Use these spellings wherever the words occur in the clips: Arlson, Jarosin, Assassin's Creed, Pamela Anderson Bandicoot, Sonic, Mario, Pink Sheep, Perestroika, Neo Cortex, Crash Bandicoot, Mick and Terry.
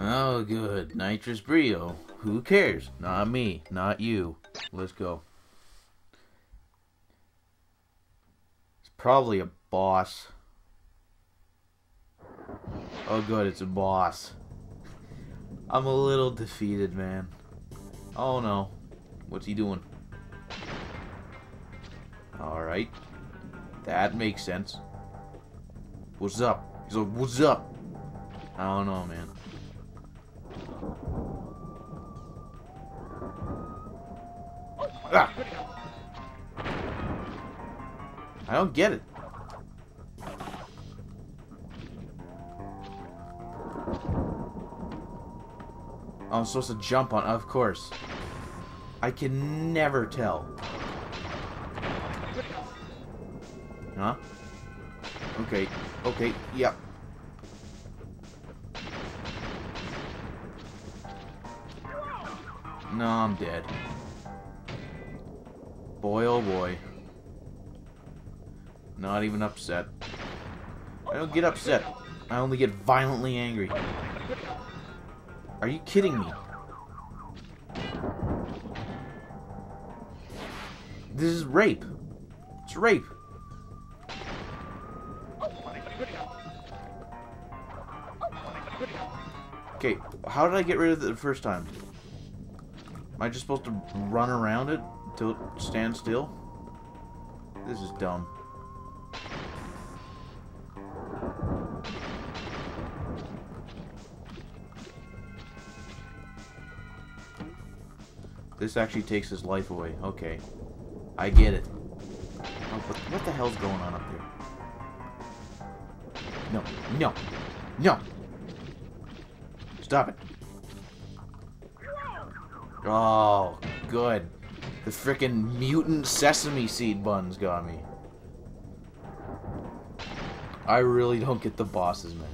Oh, good. Nitrous Brio. Who cares? Not me. Not you. Let's go. It's probably a boss. Oh, good. It's a boss. I'm a little defeated, man. Oh, no. What's he doing? Alright. That makes sense. What's up? He's like, what's up? I don't know, man. Ah! I don't get it. Oh, I'm supposed to jump on, of course. I can never tell. Huh? Okay. Okay. Yep. No, I'm dead. Boy, oh boy. Not even upset. I don't get upset. I only get violently angry. Are you kidding me? This is rape. It's rape. Okay, how did I get rid of it the first time? Am I just supposed to run around it until it stands still? This is dumb. This actually takes his life away. Okay. I get it. Oh, but what the hell's going on up there? No, no, no! Stop it! Oh, good. The frickin' mutant sesame seed buns got me. I really don't get the bosses, man.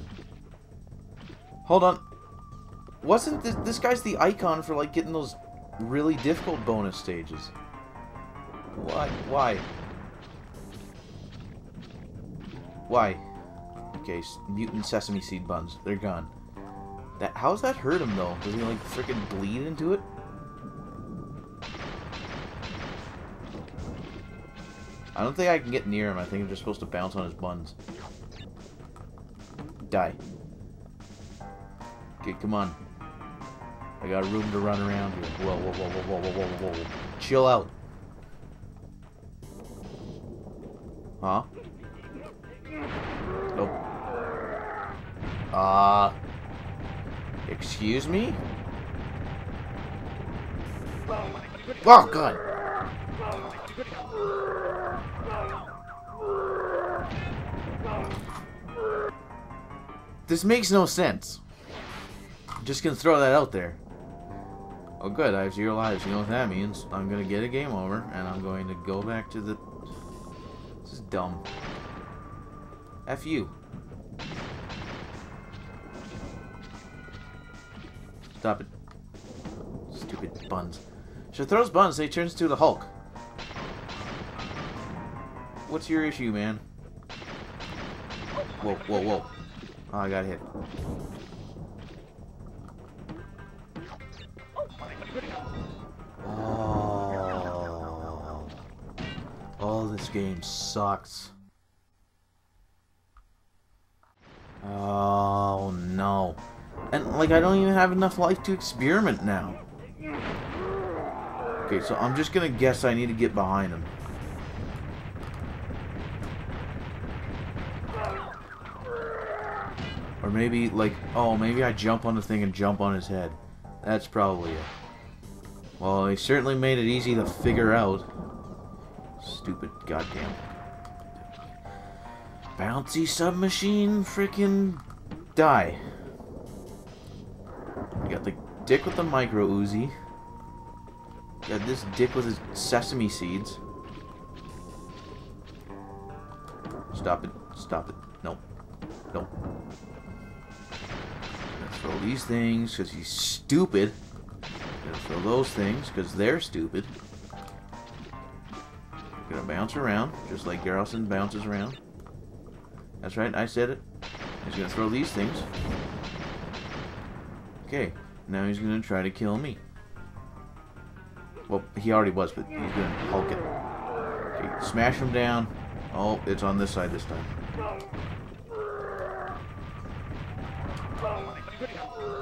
Hold on. Wasn't this guy's the icon for, like, getting those really difficult bonus stages? Why? Why? Why? Okay, mutant sesame seed buns. They're gone. That, how's that hurt him, though? Does he, like, frickin' bleed into it? I don't think I can get near him. I think I'm just supposed to bounce on his buns. Die. Okay, come on. I got room to run around here. Whoa, whoa, whoa, whoa, whoa, whoa, whoa, whoa. Chill out. Huh? Nope. Excuse me? Oh, God! This makes no sense. I'm just gonna throw that out there. Oh, good, I have 0 lives. You know what that means. I'm gonna get a game over, and I'm going to go back to the... This is dumb. F you. Stop it. Stupid buns. She throws buns, they turns to the Hulk. What's your issue, man? Whoa, whoa, whoa. Oh, I got hit. Oh. Oh, this game sucks. Oh, no. And, like, I don't even have enough life to experiment now. Okay, so I'm just gonna guess I need to get behind him. Or maybe, like, oh, maybe I jump on the thing and jump on his head. That's probably it. Well, he certainly made it easy to figure out. Stupid goddamn. Bouncy submachine, frickin' die. You got the dick with the micro Uzi. You got this dick with his sesame seeds. Stop it. Stop it. Nope. Nope. I'm gonna throw these things because he's stupid. I'm gonna throw those things because they're stupid. I'm gonna bounce around just like Jarosin bounces around. That's right, I said it. He's gonna throw these things. Okay, now he's gonna try to kill me. Well, he already was, but he's gonna Hulk it. Okay, smash him down. Oh, it's on this side this time.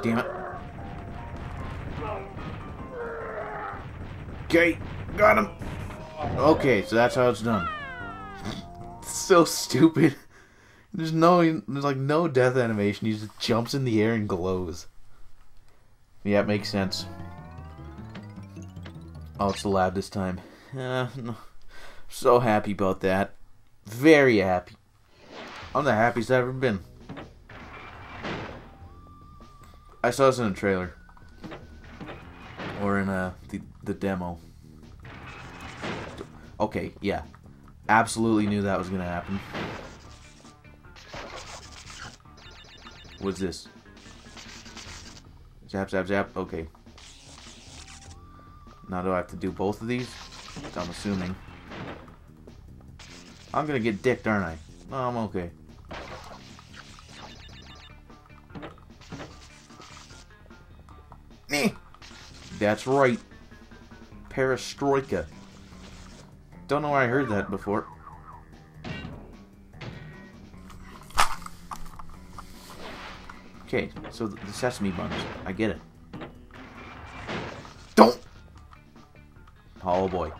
Damn it. Okay, got him. Okay, so that's how it's done. It's so stupid. There's like no death animation. He just jumps in the air and glows. Yeah, it makes sense. Oh, it's the lab this time. No. So happy about that. Very happy. I'm the happiest I've ever been. I saw this in a trailer. Or in the demo. Okay, yeah. Absolutely knew that was gonna happen. What's this? Zap, zap, zap. Okay. Now do I have to do both of these? I'm assuming. I'm gonna get dicked, aren't I? No, I'm okay. That's right. Perestroika. Don't know where I heard that before. Okay, so the sesame buns. I get it. Don't! Oh boy.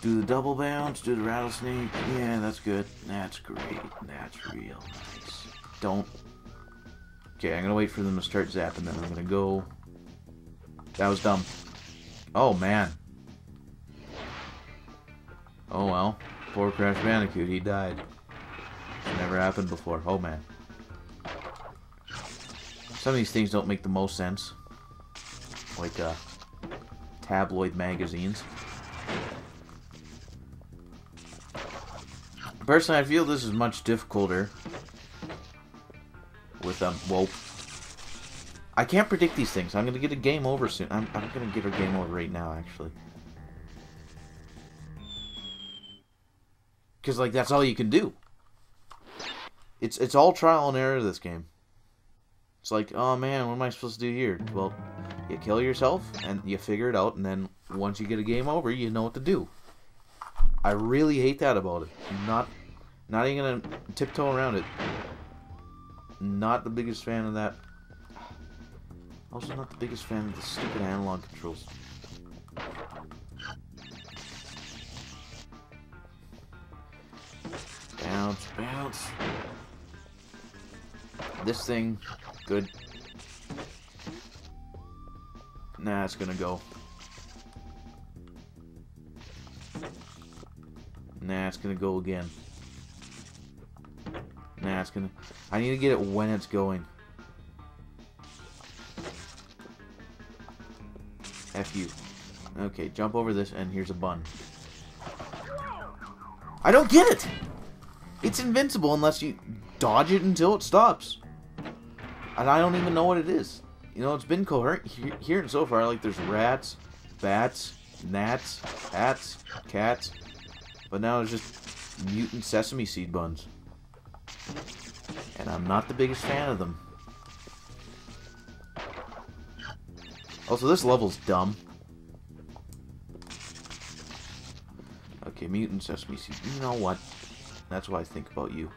Do the double bounce, do the rattlesnake. Yeah, that's good. That's great. That's real nice. Don't. Okay, I'm gonna wait for them to start zapping them. I'm gonna go. That was dumb. Oh man. Oh well. Poor Crash Bandicoot, he died. Never happened before. Oh man. Some of these things don't make the most sense. Like tabloid magazines. Personally, I feel this is much difficulter. With whoa. I can't predict these things. I'm gonna get a game over soon. I'm gonna get a game over right now, actually. Cause like that's all you can do. It's all trial and error, this game. It's like, oh man, what am I supposed to do here? Well, you kill yourself, and you figure it out, and then once you get a game over, you know what to do. I really hate that about it. Not even gonna tiptoe around it. Not the biggest fan of that. Also not the biggest fan of the stupid analog controls. Bounce, bounce. This thing, good. Nah, it's gonna go. Nah, it's gonna go again. Nah, it's gonna... I need to get it when it's going. F you. Okay, jump over this and here's a bun. I don't get it! It's invincible unless you dodge it until it stops. And I don't even know what it is. You know, it's been coherent here and so far. Like, there's rats, bats, gnats, hats, cats. But now it's just mutant sesame seed buns. And I'm not the biggest fan of them. Also, this level's dumb. Okay, mutant sesame seed. You know what? That's what I think about you.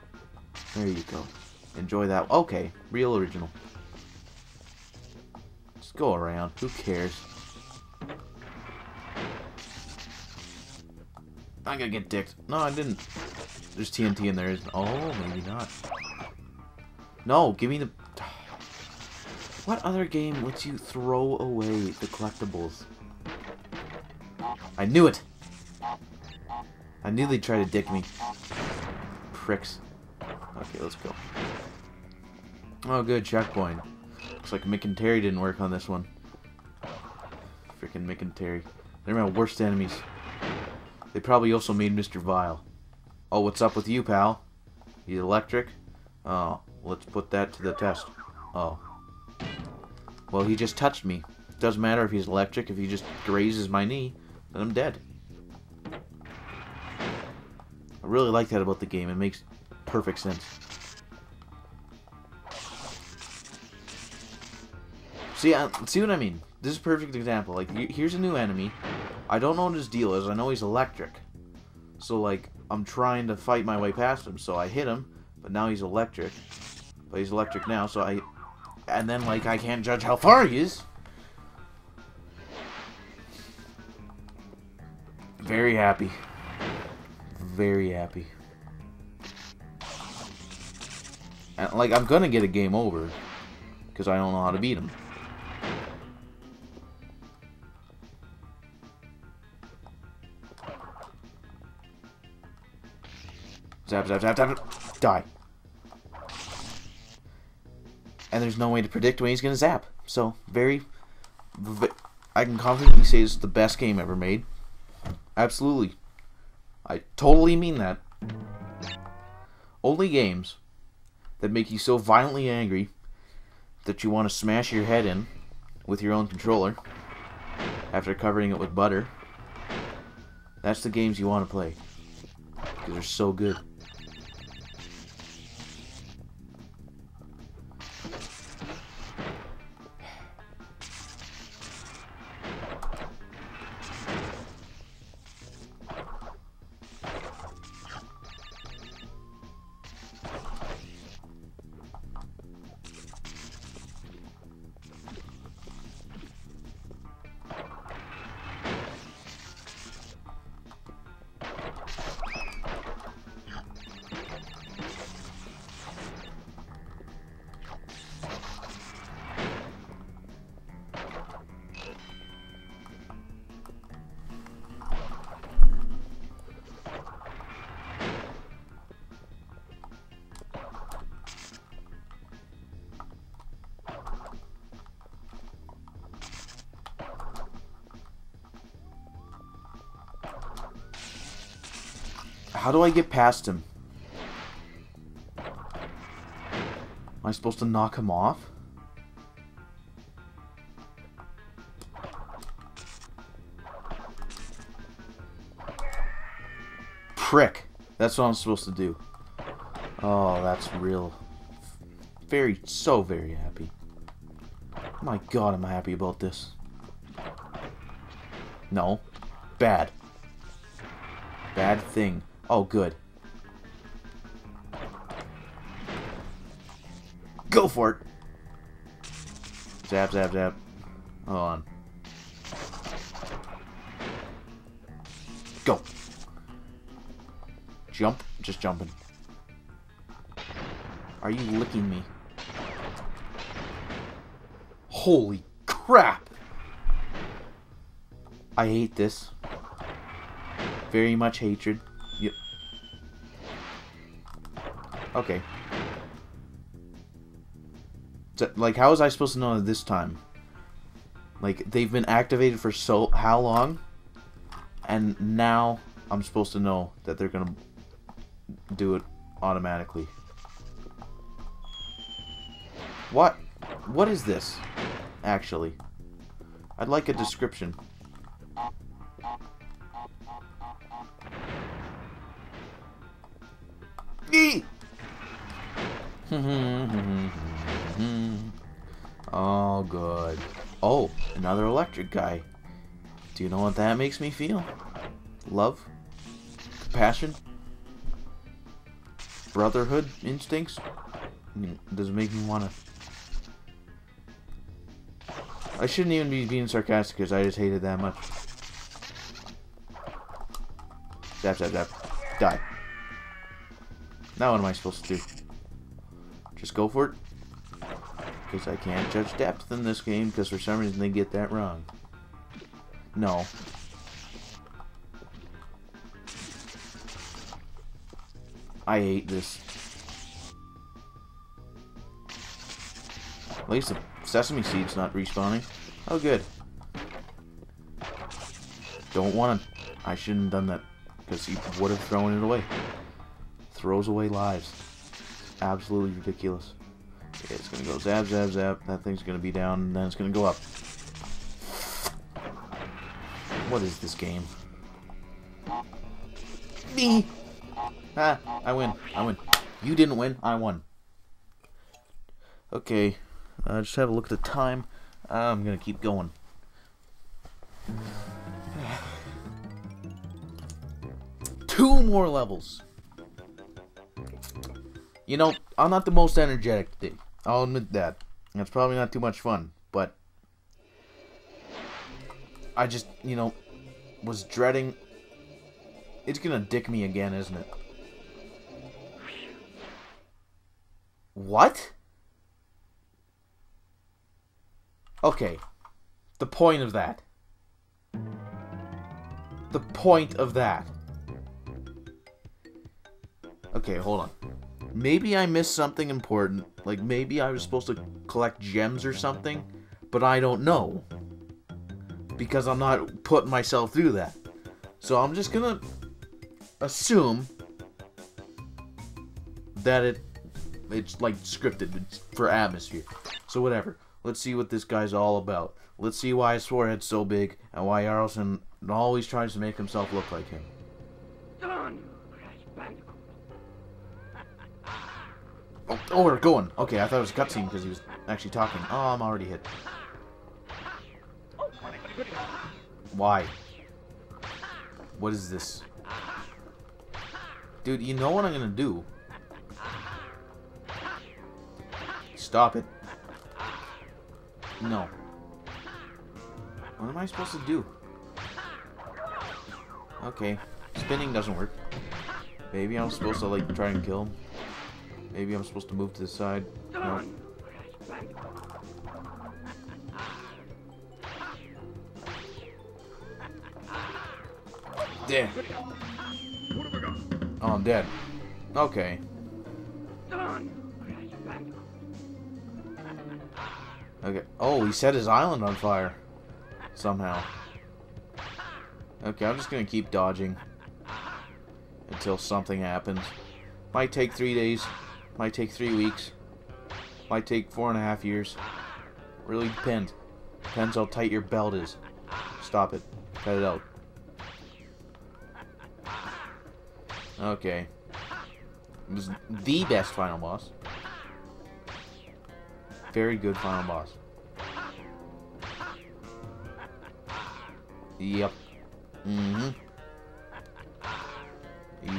There you go. Enjoy that. Okay, real original. Just go around. Who cares? I'm gonna get dicked. No, I didn't. There's TNT in there, isn't there? Oh, maybe not. No, give me the... What other game lets you throw away the collectibles? I knew it! I knew they'd try to dick me. Pricks. Okay, let's go. Oh, good, checkpoint. Looks like Mick and Terry didn't work on this one. Freaking Mick and Terry. They're my worst enemies. They probably also made Mr. Vile. Oh, what's up with you, pal? You electric? Oh, let's put that to the test. Oh. Well, he just touched me. Doesn't matter if he's electric. If he just grazes my knee, then I'm dead. I really like that about the game. It makes perfect sense. See what I mean? This is a perfect example. Like, here's a new enemy. I don't know what his deal is. I know he's electric. So, like, I'm trying to fight my way past him. So I hit him, but now he's electric. But he's electric now, so I... And then, like, I can't judge how far he is. Very happy. Very happy. And, like, I'm gonna get a game over. Because I don't know how to beat him. Zap, zap, zap, zap. Die. And there's no way to predict when he's gonna zap. So, I can confidently say it's the best game ever made. Absolutely. I totally mean that. Only games that make you so violently angry that you want to smash your head in with your own controller after covering it with butter. That's the games you want to play. Because they're so good. How do I get past him? Am I supposed to knock him off? Prick! That's what I'm supposed to do. Oh, that's real. So very happy. My God, I'm happy about this. No. Bad. Bad thing. Oh, good. Go for it! Zap, zap, zap. Hold on. Go! Jump? Just jumping. Are you licking me? Holy crap! I hate this. Very much hatred. Okay. So, like, how was I supposed to know that this time? Like, they've been activated for so... how long? And now I'm supposed to know that they're gonna do it automatically. What? What is this? Actually. I'd like a description. Eee! Oh, good. Oh, another electric guy. Do you know what that makes me feel? Love? Compassion? Brotherhood instincts? Does it make me wanna... I shouldn't even be being sarcastic because I just hate it that much. Zap, zap, zap. Die. Now what am I supposed to do? Just go for it, because I can't judge depth in this game, because for some reason they get that wrong. No. I hate this. At least the sesame seed's not respawning. Oh, good. Don't want to... I shouldn't have done that, because he would have thrown it away. Throws away lives. Absolutely ridiculous. Okay, it's gonna go zap, zap, zap. That thing's gonna be down, and then it's gonna go up. What is this game? Me! Ah, I win. I win. You didn't win. I won. Okay. Just have a look at the time. I'm gonna keep going. Two more levels. You know, I'm not the most energetic today. I'll admit that. It's probably not too much fun, but I just, you know, was dreading. It's gonna dick me again, isn't it? What? Okay. The point of that. The point of that. Okay, hold on. Maybe I missed something important. Like, maybe I was supposed to collect gems or something, but I don't know. Because I'm not putting myself through that. So I'm just gonna assume that it's like scripted for atmosphere. So whatever. Let's see what this guy's all about. Let's see why his forehead's so big and why Arlson always tries to make himself look like him. Oh, we're going. Okay, I thought it was a cutscene because he was actually talking. Oh, I'm already hit. Why? What is this? Dude, you know what I'm gonna do. Stop it. No. What am I supposed to do? Okay. Spinning doesn't work. Maybe I'm supposed to, like, try and kill him. Maybe I'm supposed to move to the side. No. Damn. Oh, I'm dead. Okay. Okay. Oh, he set his island on fire. Somehow. Okay, I'm just gonna keep dodging. Until something happens. Might take 3 days. Might take 3 weeks. Might take 4.5 years. Really depends. Depends how tight your belt is. Stop it. Cut it out. Okay. It was the best final boss. Very good final boss. Yep. Mm-hmm.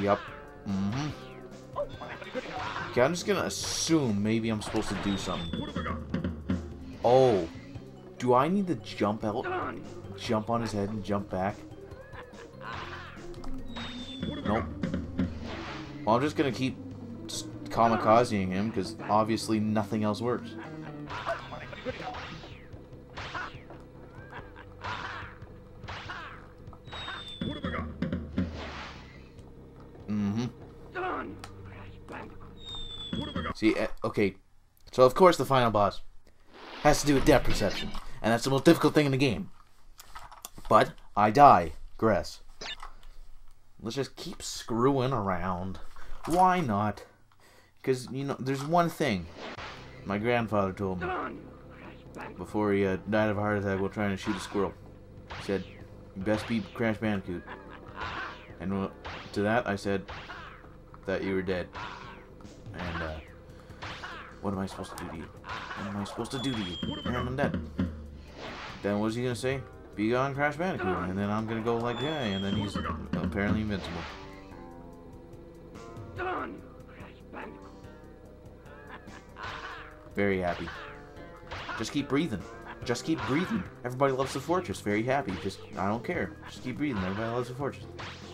Yep. Mm-hmm. Okay, I'm just gonna assume maybe I'm supposed to do something. Oh. Do I need to jump out? Jump on his head and jump back? Nope. Well, I'm just gonna keep kamikazing him, because obviously nothing else works. Mm-hmm. See, okay. So, of course, the final boss has to do with depth perception. And that's the most difficult thing in the game. But I digress. Let's just keep screwing around. Why not? Because, you know, there's one thing my grandfather told me before he died of a heart attack while trying to shoot a squirrel. He said, "You best beat Crash Bandicoot." And to that, I said, "That you were dead." And, what am I supposed to do to you? What am I supposed to do to you? And I'm dead. Then what was he gonna say? "Be gone, Crash Bandicoot." And then I'm gonna go like, yeah, and then he's apparently invincible. Very happy. Just keep breathing. Just keep breathing. Everybody loves the fortress. Very happy. Just, I don't care. Just keep breathing. Everybody loves the fortress.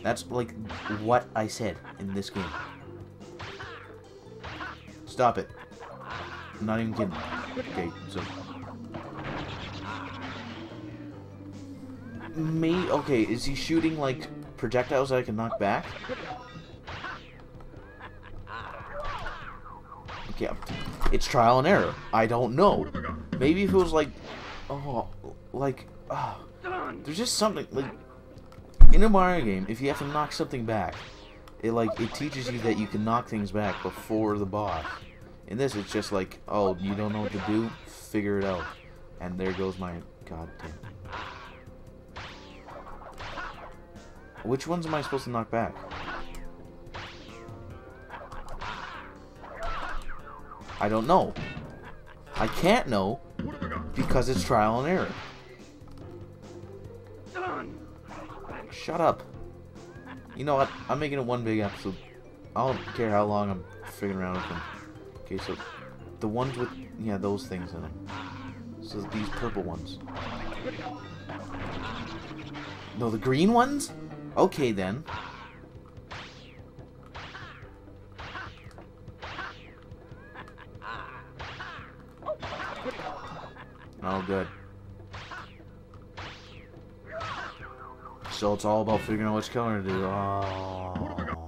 That's, like, what I said in this game. Stop it. I'm not even kidding. Okay, so... Okay, is he shooting, like, projectiles that I can knock back? Okay, it's trial and error. I don't know. Maybe if it was like... Oh, like... Oh, there's just something, like... In a Mario game, if you have to knock something back, it, like, it teaches you that you can knock things back before the boss. In this, it's just like, oh, you don't know what to do? Figure it out. And there goes my... God damn. Which ones am I supposed to knock back? I don't know. I can't know because it's trial and error. Shut up. You know what? I'm making it one big episode. I don't care how long I'm figuring out with them. Okay, so the ones with, yeah, those things in them. So these purple ones. No, the green ones? Okay, then. Oh, good. So it's all about figuring out which color to do. Oh.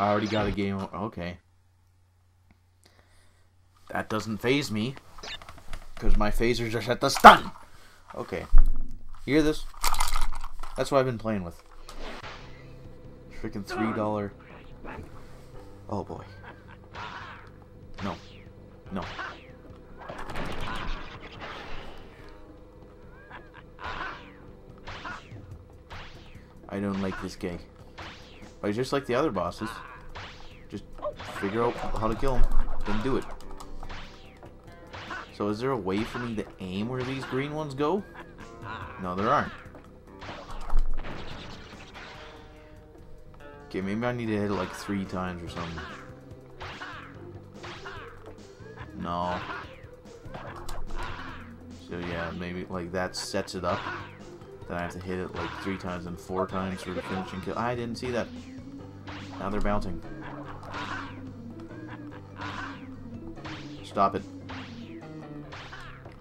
I already got a game. Okay. That doesn't phase me. Because my phasers are set to stun. Okay. You hear this? That's what I've been playing with. Freaking $3. Oh boy. No. No. I don't like this guy. I just like the other bosses. Just figure out how to kill him, then do it. So is there a way for me to aim where these green ones go? No, there aren't. Okay, maybe I need to hit it like 3 times or something. No. So yeah, maybe like that sets it up. Then I have to hit it like 3 times and 4 times for the finishing kill. I didn't see that. Now they're bouncing. Stop it.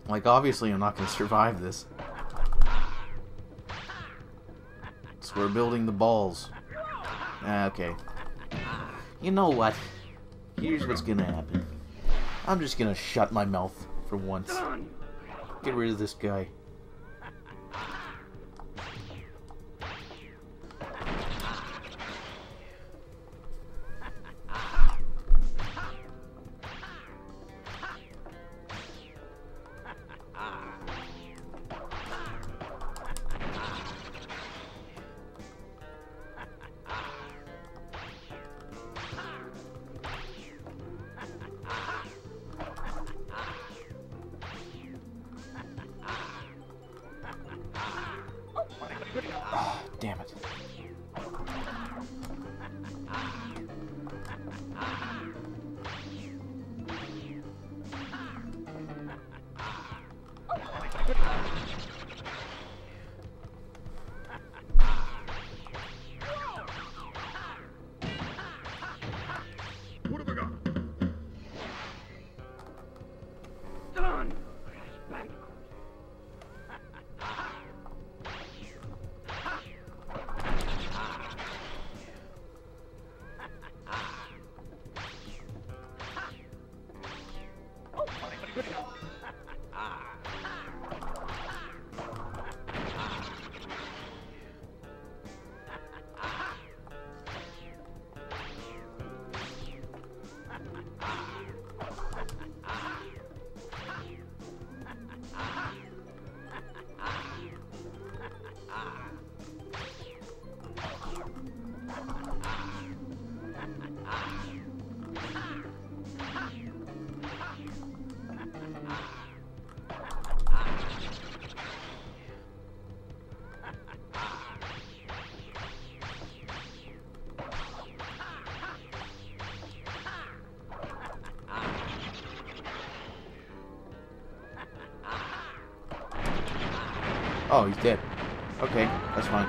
Like, obviously I'm not going to survive this. So we're building the balls. Okay. You know what? Here's what's going to happen. I'm just going to shut my mouth for once. Get rid of this guy. Damn it. What have I got? Oh, he's dead. Okay, that's fine.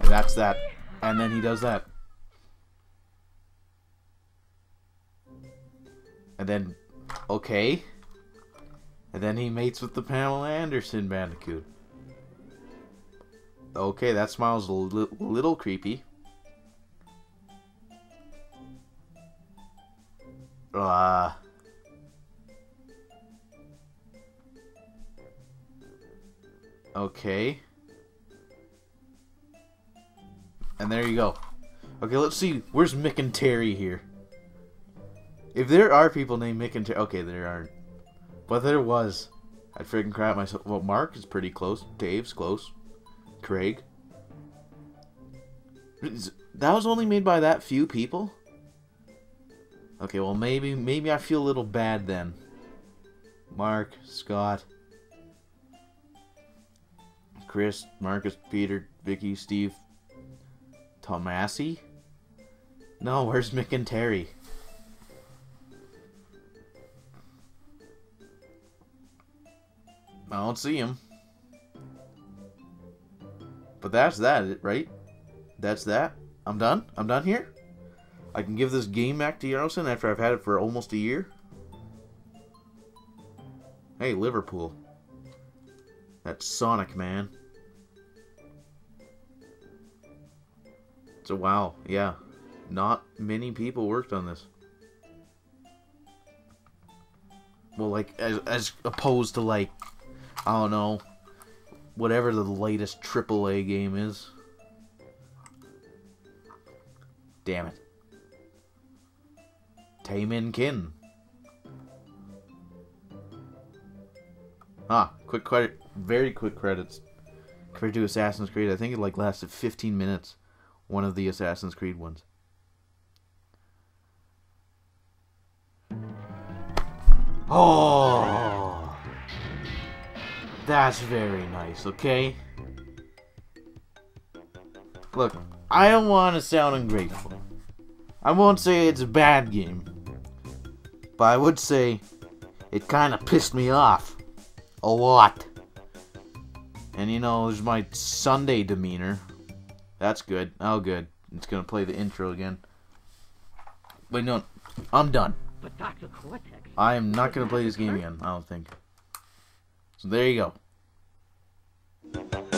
And that's that. And then he does that. And then, okay. And then he mates with the Pamela Anderson Bandicoot. Okay, that smile's a little creepy. Okay. And there you go. Okay, let's see. Where's Mick and Terry here? If there are people named Mick and Terry... Okay, there aren't. But there was. I'd freaking crap myself. Well, Mark is pretty close. Dave's close. Craig. That was only made by that few people? Okay, well maybe I feel a little bad then. Mark, Scott, Chris, Marcus, Peter, Vicky, Steve, Tomasi? No, where's Mick and Terry? I don't see him. But that's that, right? That's that. I'm done. I'm done here. I can give this game back to Jarosin after I've had it for almost a year. Hey, Liverpool. That's Sonic, man. So, wow. Yeah. Not many people worked on this. Well, like, as opposed to, like, I don't know, whatever the latest AAA game is. Damn it. Taemin Kin. Ah, quick credit, very quick credits. Compared to Assassin's Creed, I think it like lasted 15 minutes. One of the Assassin's Creed ones. Oh, that's very nice. Okay. Look, I don't want to sound ungrateful. I won't say it's a bad game, but I would say it kind of pissed me off. A lot. And you know, there's my Sunday demeanor. That's good. Oh, good. It's gonna play the intro again. Wait, no. I'm done. But Dr. Cortex, I am not gonna play this game again, I don't think. So there you go.